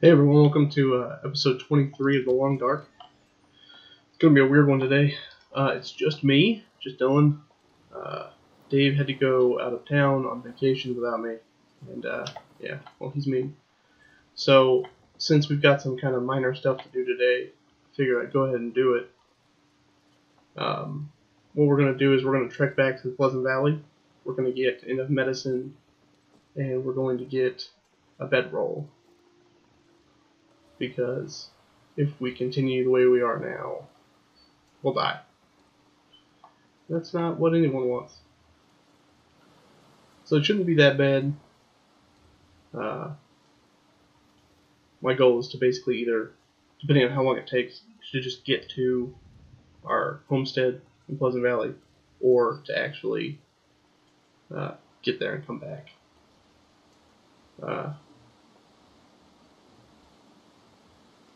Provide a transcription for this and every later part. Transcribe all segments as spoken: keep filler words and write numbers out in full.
Hey everyone, welcome to uh, episode twenty-three of The Long Dark. It's going to be a weird one today. Uh, it's just me, just Dylan. Uh, Dave had to go out of town on vacation without me. And uh, yeah, well, he's me. So, since we've got some kind of minor stuff to do today, I figured I'd go ahead and do it. Um, what we're going to do is we're going to trek back to the Pleasant Valley. We're going to get enough medicine, and we're going to get a bedroll. Because if we continue the way we are now, we'll die. That's not what anyone wants. So it shouldn't be that bad. Uh, my goal is to basically either, depending on how long it takes, to just get to our homestead in Pleasant Valley, or to actually uh, get there and come back. Uh,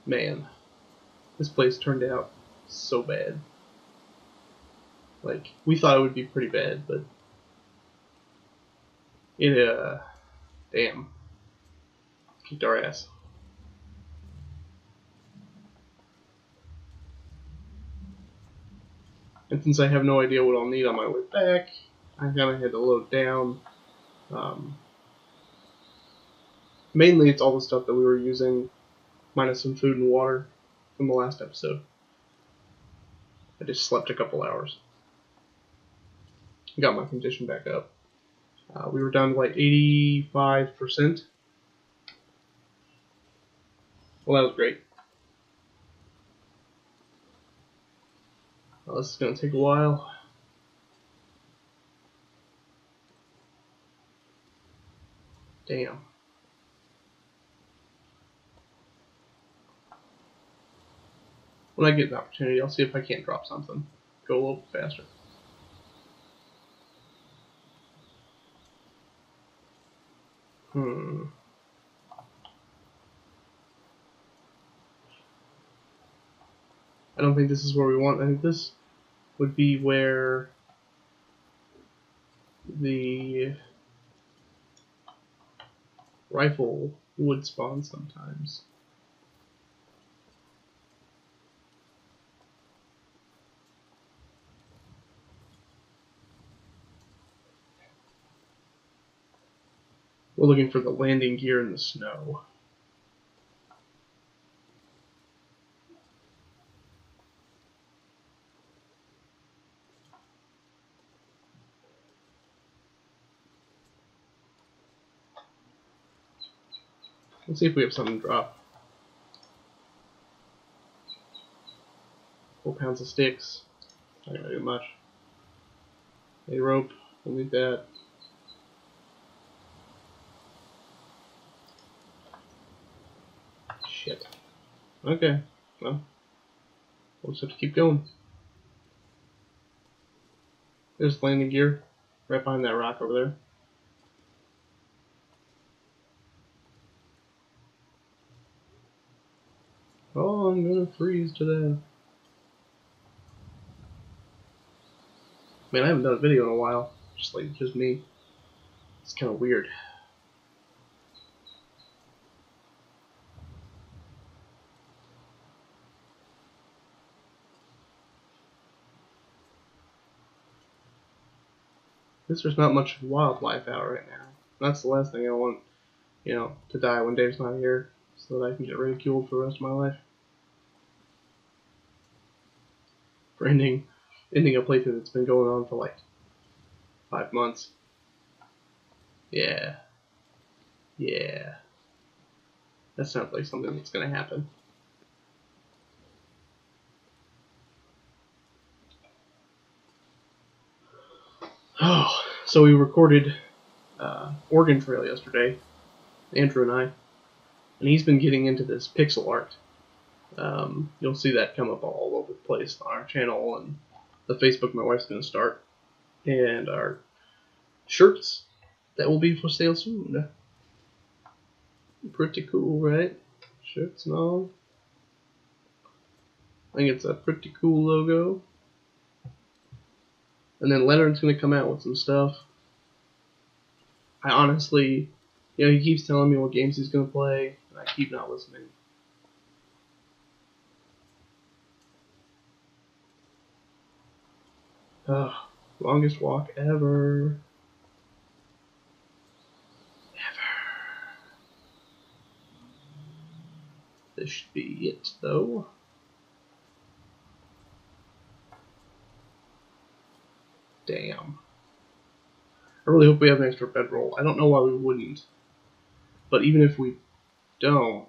Man, this place turned out so bad. Like, we thought it would be pretty bad, but it, uh, damn, kicked our ass. And since I have no idea what I'll need on my way back, I kinda had to load down. Um, mainly it's all the stuff that we were using, minus some food and water from the last episode. I just slept a couple hours. Got my condition back up. Uh, we were down to like eighty-five percent. Well, that was great. Well, this is going to take a while. Damn. When I get an opportunity, I'll see if I can't drop something. Go a little faster. Hmm. I don't think this is where we want. I think this would be where the rifle would spawn sometimes. We're looking for the landing gear in the snow. Let's see if we have something to drop. Four pounds of sticks. Not gonna do much. A rope. We'll need that. Shit. Okay, well, we'll just have to keep going. There's landing gear right behind that rock over there. Oh, I'm gonna freeze to death. Man, I haven't done a video in a while. Just like, just me. It's kind of weird. There's not much wildlife out right now. That's the last thing I want, you know, to die when Dave's not here, so that I can get ridiculed for the rest of my life. For ending, ending a playthrough that's been going on for like five months. Yeah. Yeah. That sounds like something that's going to happen. Oh, so we recorded uh, Oregon Trail yesterday, Andrew and I, and he's been getting into this pixel art. Um, you'll see that come up all over the place on our channel and the Facebook my wife's going to start, and our shirts that will be for sale soon. Pretty cool, right? Shirts and all. I think it's a pretty cool logo. And then Leonard's going to come out with some stuff. I honestly, you know, he keeps telling me what games he's going to play. and I keep not listening. Ugh, longest walk ever. This should be it, though. Damn. I really hope we have an extra bedroll. I don't know why we wouldn't. But even if we don't,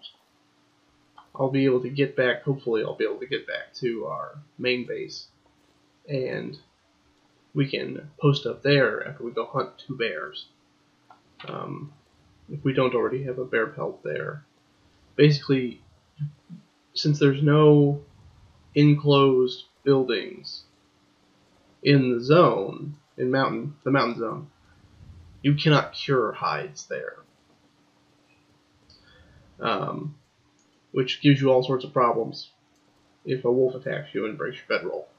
I'll be able to get back. Hopefully, I'll be able to get back to our main base. And we can post up there after we go hunt two bears. Um, if we don't already have a bear pelt there. Basically, since there's no enclosed buildings in the zone, in mountain, the mountain zone, you cannot cure hides there, um, which gives you all sorts of problems if a wolf attacks you and breaks your bedroll.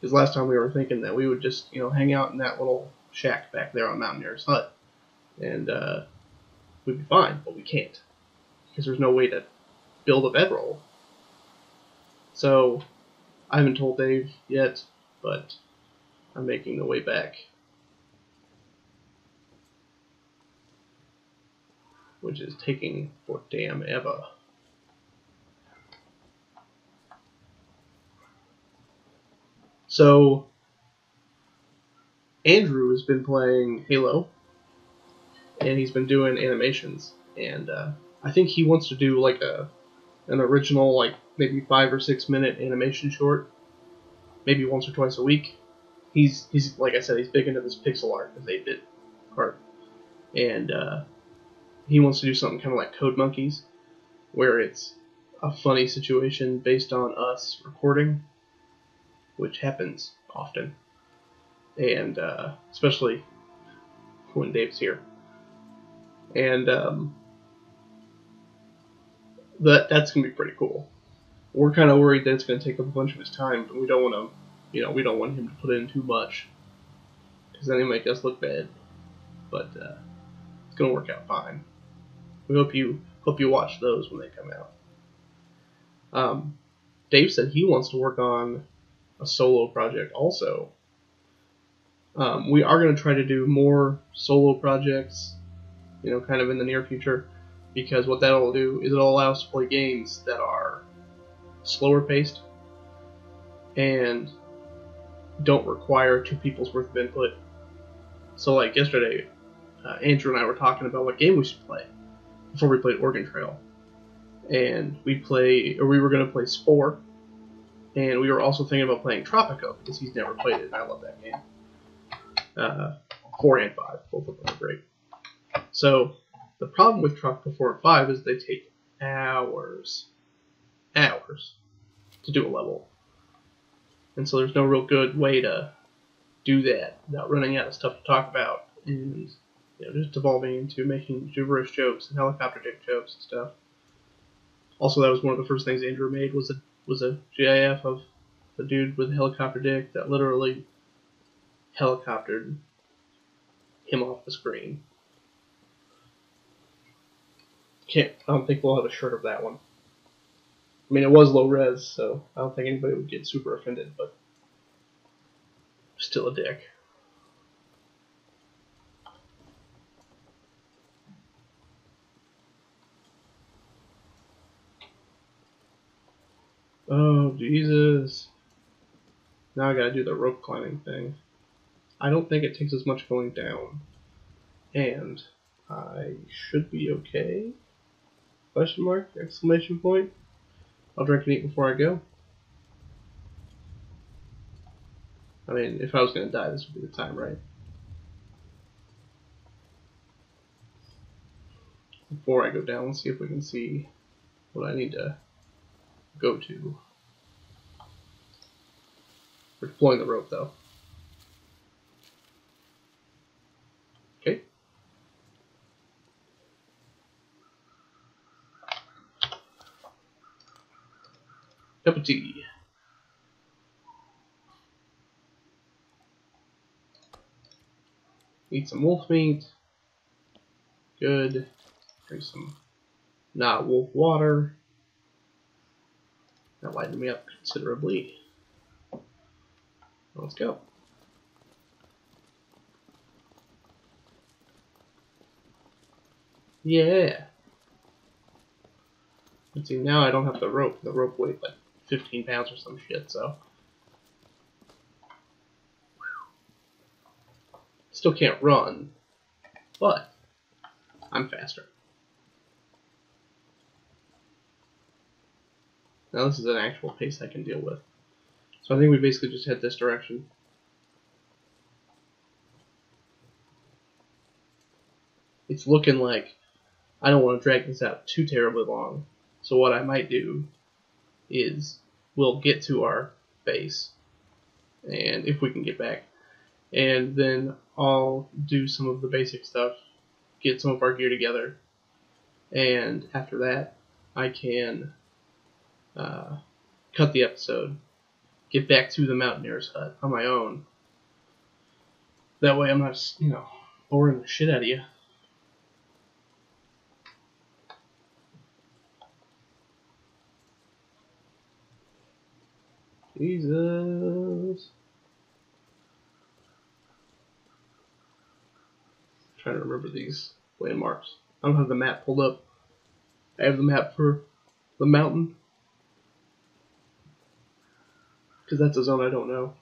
Because last time we were thinking that we would just, you know, hang out in that little shack back there on Mountaineer's Hut, and uh, we'd be fine, but we can't. Because there's no way to build a bedroll. So, I haven't told Dave yet, but I'm making the way back. Which is taking for damn ever. So, Andrew has been playing Halo, and he's been doing animations, and, uh, I think he wants to do like a an original, like maybe five or six minute animation short, maybe once or twice a week. He's he's like I said, he's big into this pixel art, this eight bit art, and uh, he wants to do something kind of like Code Monkeys, where it's a funny situation based on us recording, which happens often, and uh, especially when Dave's here, and. Um, That, that's going to be pretty cool. We're kind of worried that it's going to take up a bunch of his time, but we don't want to, you know, we don't want him to put in too much. Because then he'll make us look bad. But, uh, it's going to work out fine. We hope you, hope you watch those when they come out. Um, Dave said he wants to work on a solo project also. Um, we are going to try to do more solo projects, you know, kind of in the near future. Because what that'll do is it'll allow us to play games that are slower paced and don't require two people's worth of input. So like yesterday, uh, Andrew and I were talking about what game we should play before we played Oregon Trail, and we play or we were going to play Spore, and we were also thinking about playing Tropico because he's never played it and I love that game. Uh, four and five, both of them are great. So. The problem with Tropico four and five is they take hours, hours, to do a level. And so there's no real good way to do that without running out of stuff to talk about and, you know, just devolving into making gibberish jokes and helicopter dick jokes and stuff. Also, that was one of the first things Andrew made was a, was a GIF of the dude with the helicopter dick that literally helicoptered him off the screen. Can't, I don't think we'll have a shirt of that one. I mean, it was low res, so I don't think anybody would get super offended, but still a dick. Oh, Jesus. Now I gotta do the rope climbing thing. I don't think it takes as much going down. And I should be okay. Question mark, exclamation point. I'll drink and eat before I go. I mean, if I was going to die, this would be the time, right? Before I go down, let's see if we can see what I need to go to. We're deploying the rope, though. Okay. Cup of tea. Eat some wolf meat. Good. Drink some not wolf water. That lightened me up considerably. Let's go. Yeah. Let's see, now I don't have the rope. The rope weighs like fifteen pounds or some shit, so. Still can't run, but I'm faster. Now this is an actual pace I can deal with. So I think we basically just head this direction. It's looking like I don't want to drag this out too terribly long. So what I might do is we'll get to our base, and if we can get back, and then I'll do some of the basic stuff, get some of our gear together, and after that I can uh, cut the episode, get back to the Mountaineer's Hut on my own. That way I'm not, you know, boring the shit out of you. Jesus. I'm trying to remember these landmarks. I don't have the map pulled up. I have the map for the mountain, because that's a zone I don't know.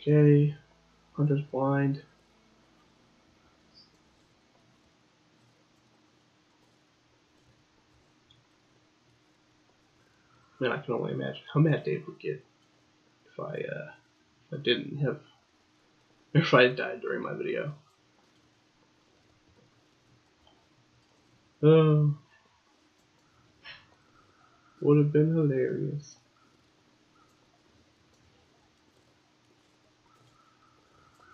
Okay. Hunter's blind. Man, I can only imagine how mad Dave would get if I, uh, if I didn't have, if I died during my video. Oh, would have been hilarious.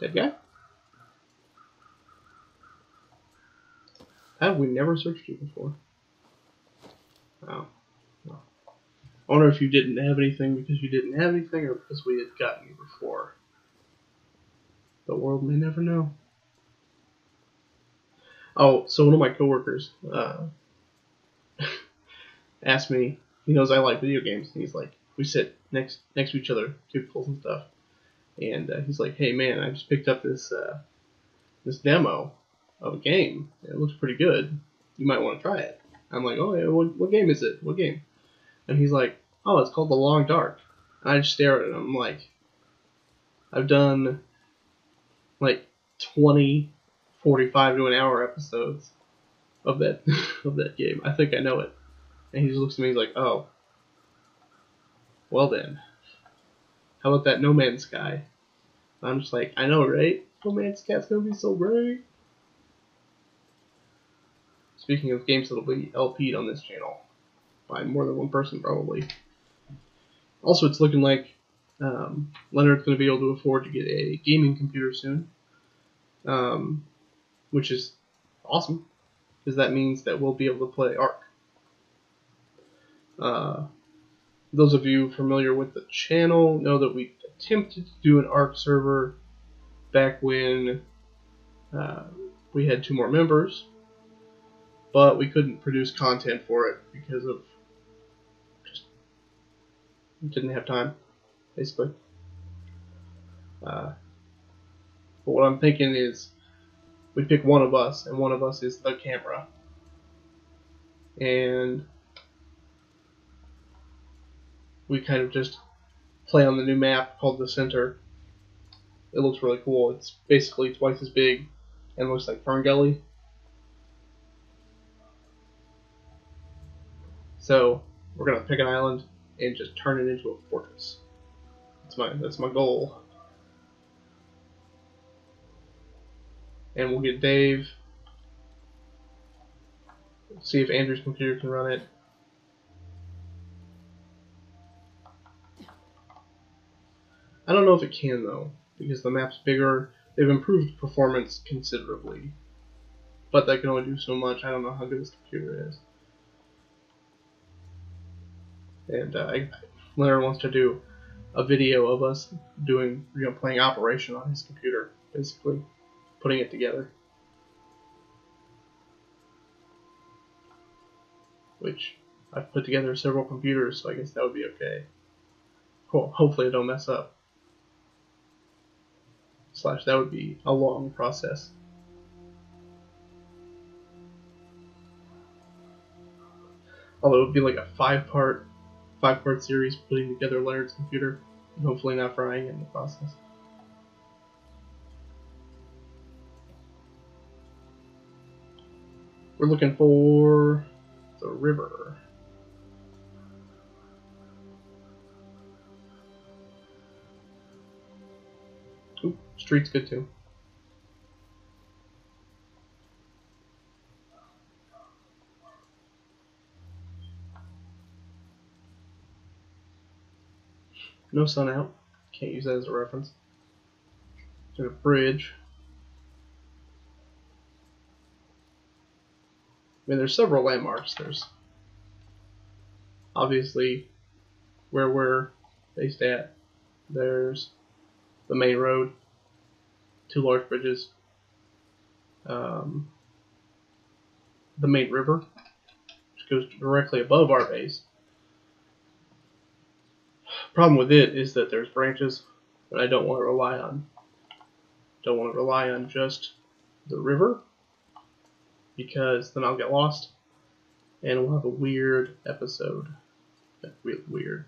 Dead guy? Have we never searched you before? Wow. I wonder if you didn't have anything because you didn't have anything, or because we had gotten you before. The world may never know. Oh, so one of my coworkers uh, asked me, he knows I like video games, and he's like, we sit next next to each other, cubicles and stuff, and uh, he's like, hey man, I just picked up this uh, this demo of a game. It looks pretty good. You might want to try it. I'm like, oh yeah, what, what game is it? What game? And he's like, oh, it's called The Long Dark. And I just stare at it, and I'm like, I've done like twenty, forty-five to an hour episodes of that of that game. I think I know it. And he just looks at me, he's like, oh, well then, how about that No Man's Sky? And I'm just like, I know, right? No Man's Sky's gonna be so great. Speaking of games that'll be L P'd on this channel by more than one person, probably. Also, it's looking like um, Leonard's going to be able to afford to get a gaming computer soon, um, which is awesome, because that means that we'll be able to play ARC. Uh, those of you familiar with the channel know that we attempted to do an ARC server back when uh, we had two more members, but we couldn't produce content for it because of didn't have time, basically. Uh, but what I'm thinking is we pick one of us, and one of us is the camera. And we kind of just play on the new map called The Center. It looks really cool. It's basically twice as big and looks like Fern Gully. So we're gonna pick an island and just turn it into a fortress. That's my that's my goal. And we'll get Dave. See if Andrew's computer can run it. I don't know if it can though, because the map's bigger. They've improved performance considerably, but that can only do so much. I don't know how good this computer is. And uh, I, Leonard wants to do a video of us doing, you know, playing Operation on his computer, basically putting it together. which I've put together several computers, so I guess that would be okay. Cool, hopefully I don't mess up. Slash, that would be a long process. Although it would be like a five-part, five-part series putting together Leonard's computer, and hopefully not frying it in the process. We're looking for the river. Ooh, street's good too. No sun out. Can't use that as a reference. There's a bridge. I mean, there's several landmarks. There's obviously where we're based at. There's the main road, two large bridges, um, the main river, which goes directly above our base. Problem with it is that there's branches that I don't want to rely on. Don't want to rely on just the river, because then I'll get lost, and we'll have a weird episode. That's really weird.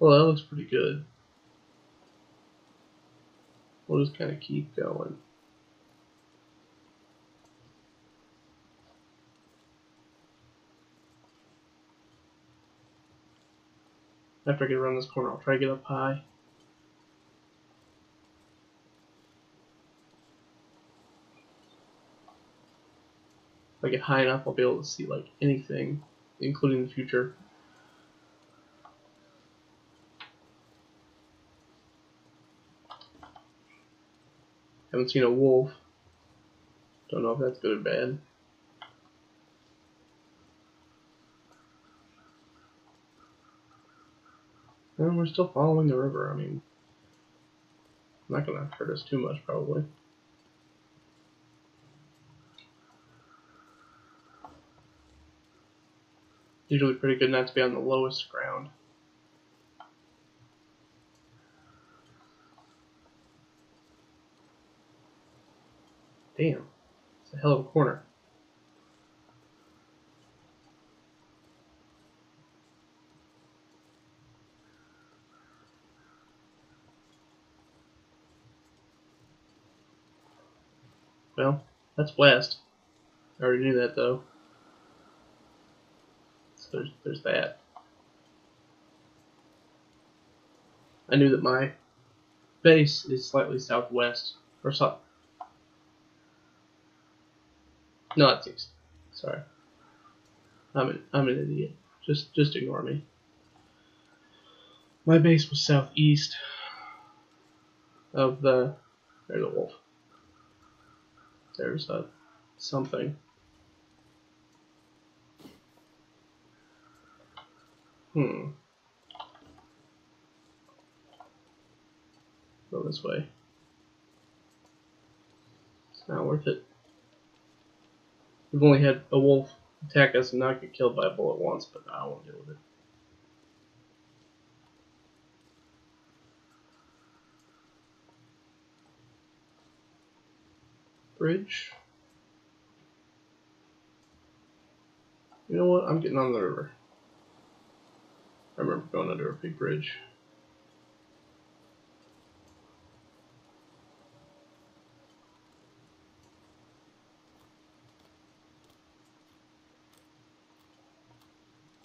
Well, that looks pretty good. We'll just kind of keep going. After I get around this corner, I'll try to get up high. If I get high enough, I'll be able to see like anything, including the future. Haven't seen a wolf. Don't know if that's good or bad. And we're still following the river. I mean, not gonna hurt us too much, probably. Usually pretty good not to be on the lowest ground. Damn, it's a hell of a corner. Well, that's west. I already knew that though. So there's, there's that. I knew that my base is slightly southwest, or south. No, it's east. Sorry. I'm an, I'm an idiot. Just just ignore me. My base was southeast of the. There's a wolf. There's a something. Hmm. Go this way. It's not worth it. We've only had a wolf attack us and not get killed by a bullet once, but I won't deal with it. Bridge. You know what? I'm getting on the river. I remember going under a big bridge.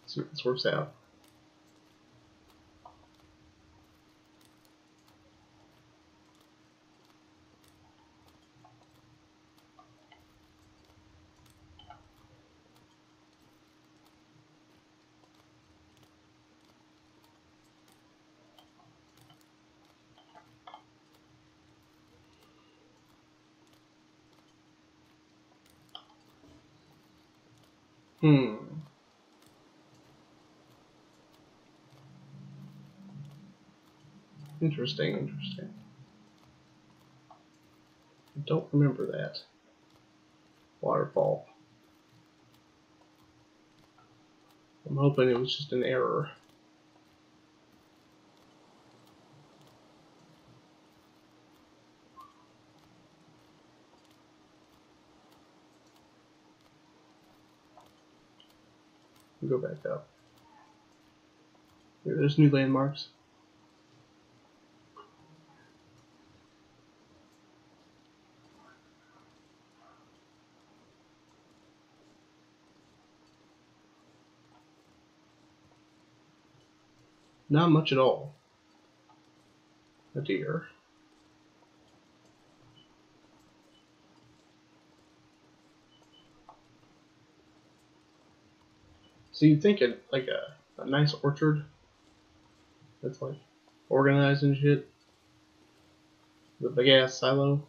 See if this works out. Hmm. Interesting, interesting. I don't remember that. Waterfall. I'm hoping it was just an error. Go back up. Here, there's new landmarks. Not much at all. A deer. So you'd think it like a, a nice orchard that's like organized and shit. The big ass silo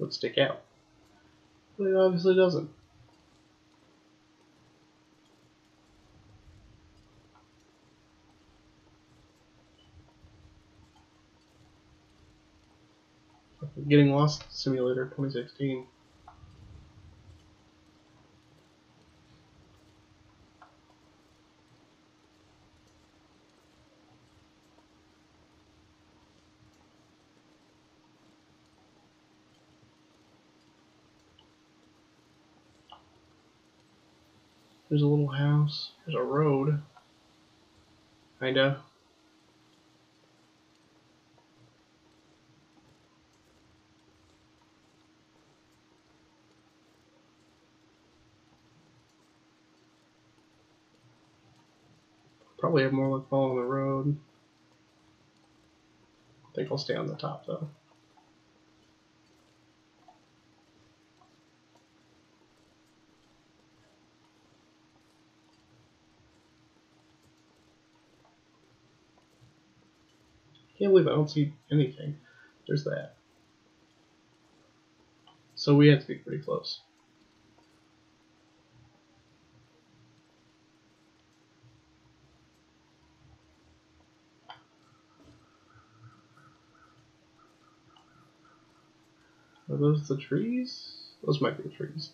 would stick out. But it obviously doesn't. Getting Lost Simulator twenty sixteen. There's a little house. There's a road. Kinda. Probably have more luck following the road. I think I'll stay on the top though. Can't believe I don't see anything. There's that. So we have to be pretty close. Are those the trees? Those might be trees.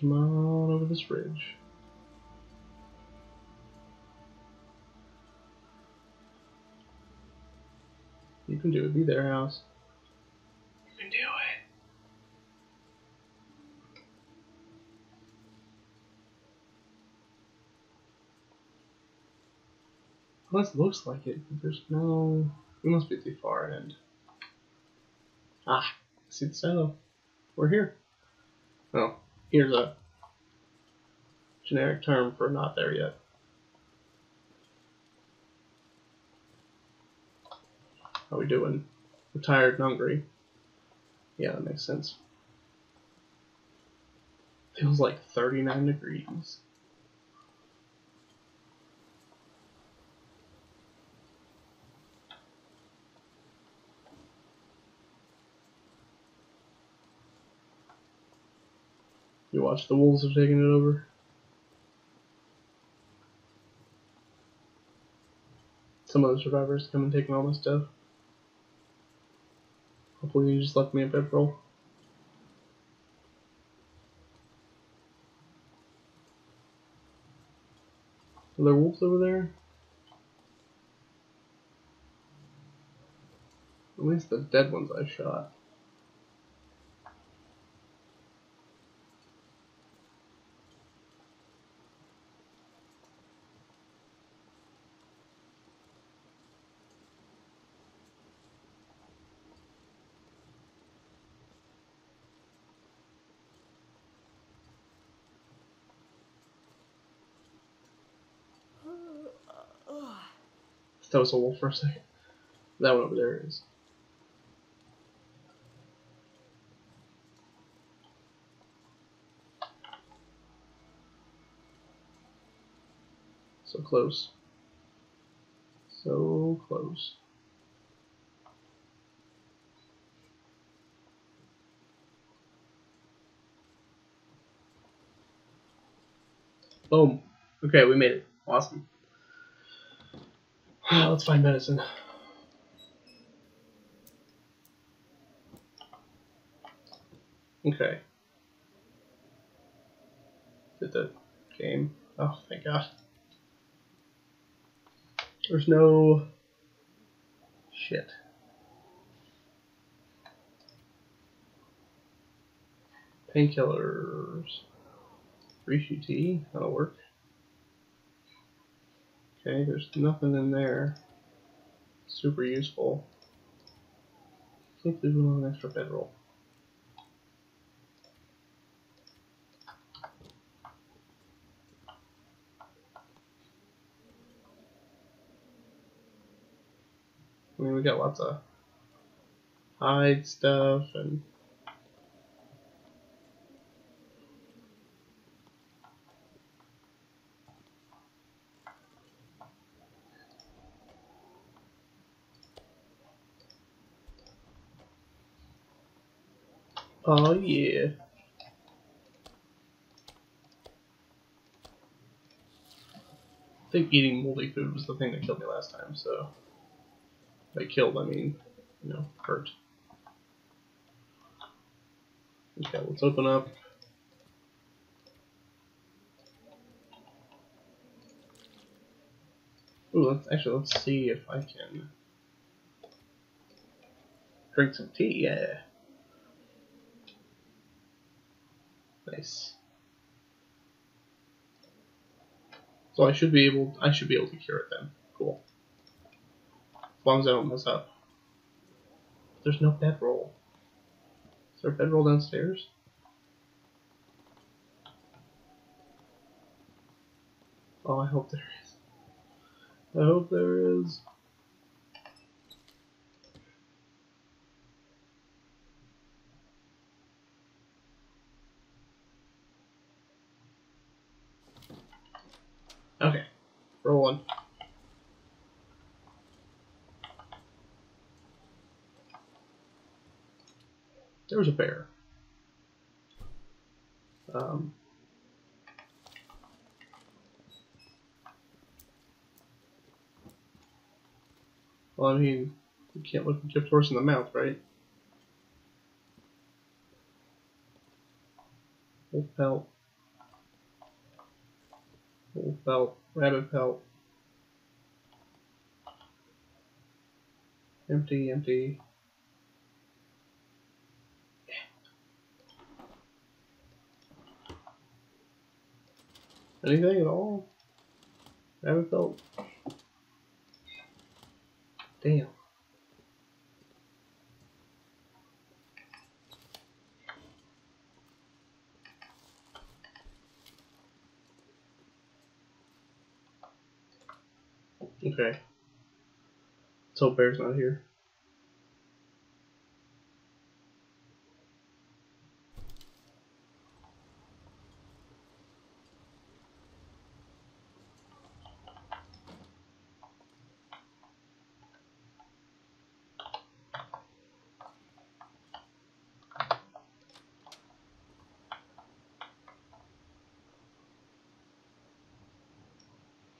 Come on over this ridge. You can do it. Be their house. Unless it looks like it, but there's no... We must be too far in. Ah, see the silo. We're here. Well, here's a generic term for not there yet. How we doing? We're tired and hungry. Yeah, that makes sense. Feels like thirty-nine degrees. You watch, the wolves are taking it over. Some of the survivors come and taking all my stuff. Hopefully you just left me a bedroll. Are there wolves over there? At least the dead ones I shot. That was a wolf for a second. That one over there is. So close. So close. Boom. Okay, we made it. Awesome. Let's find medicine. Okay. Did the game? Oh, thank God. There's no shit. Painkillers. Rishu tea, that'll work. Okay, there's nothing in there. Super useful. Can't believe we don't have an extra bedroll. I mean, we got lots of hide stuff and oh yeah. I think eating moldy food was the thing that killed me last time, so by killed I mean, you know, hurt. Okay, let's open up. Ooh, let's actually let's see if I can drink some tea, yeah. Nice. So I should be able I should be able to cure it then. Cool. As long as I don't mess up. There's no bedroll. Is there a bedroll downstairs? Oh, I hope there is. I hope there is. Okay, rolling. There was a bear. Um, well, I mean, you can't look a gift horse in the mouth, right? Wolf pelt. Wolf pelt. Rabbit pelt. Empty, empty. Anything at all? Rabbit pelt? Damn. Okay. Let's hope bear's not here.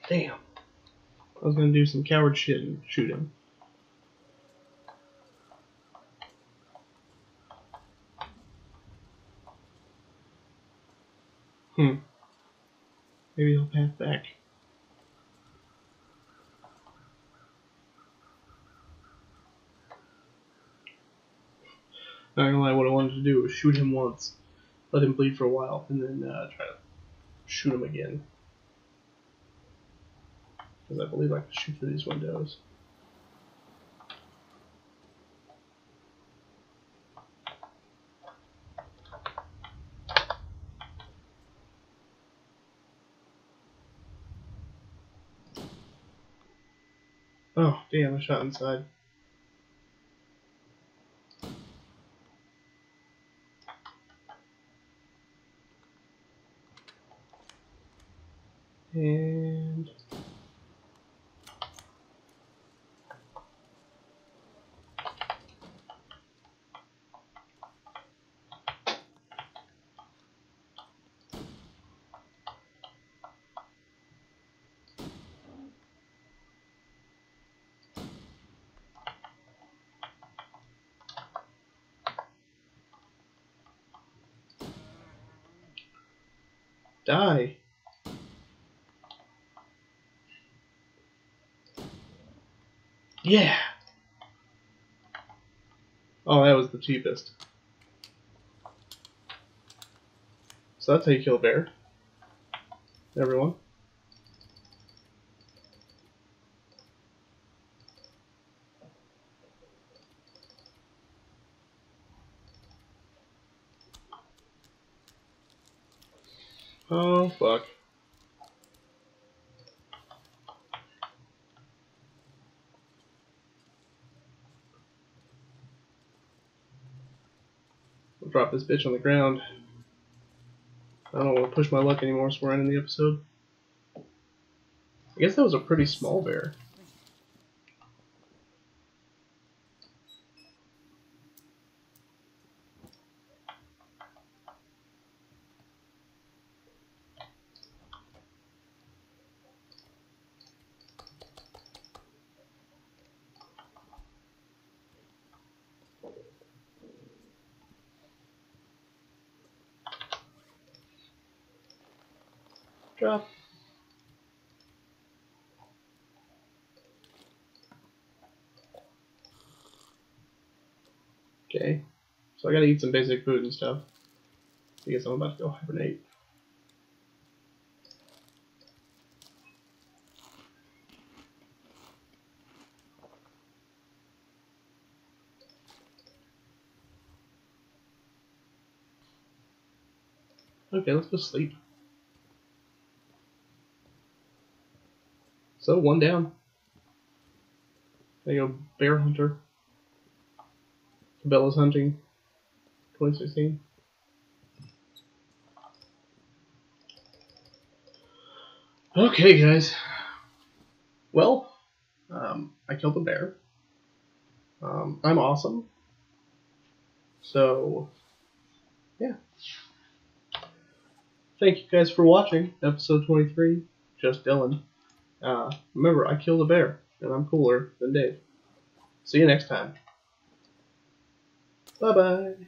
Damn. I was gonna do some coward shit and shoot him. Hmm. Maybe he'll pass back. Not gonna lie, what I wanted to do was shoot him once, let him bleed for a while, and then uh, try to shoot him again. Because I believe I can shoot through these windows. Oh, damn, I shot inside. And Die. Yeah. Oh, that was the cheapest. So that's how you kill a bear. Everyone. Oh, fuck. I'll drop this bitch on the ground. I don't want to push my luck anymore, so we're ending the episode. I guess that was a pretty small bear. Drop. Okay, so I gotta eat some basic food and stuff. I guess I'm about to go hibernate. Okay, let's go sleep. So, one down. There you go, bear hunter. Cabela's hunting. twenty sixteen. Okay, guys. Well, um, I killed a bear. Um, I'm awesome. So, yeah. Thank you guys for watching episode twenty-three, Just Dylan. Uh, remember, I killed a bear, and I'm cooler than Dave. See you next time. Bye-bye.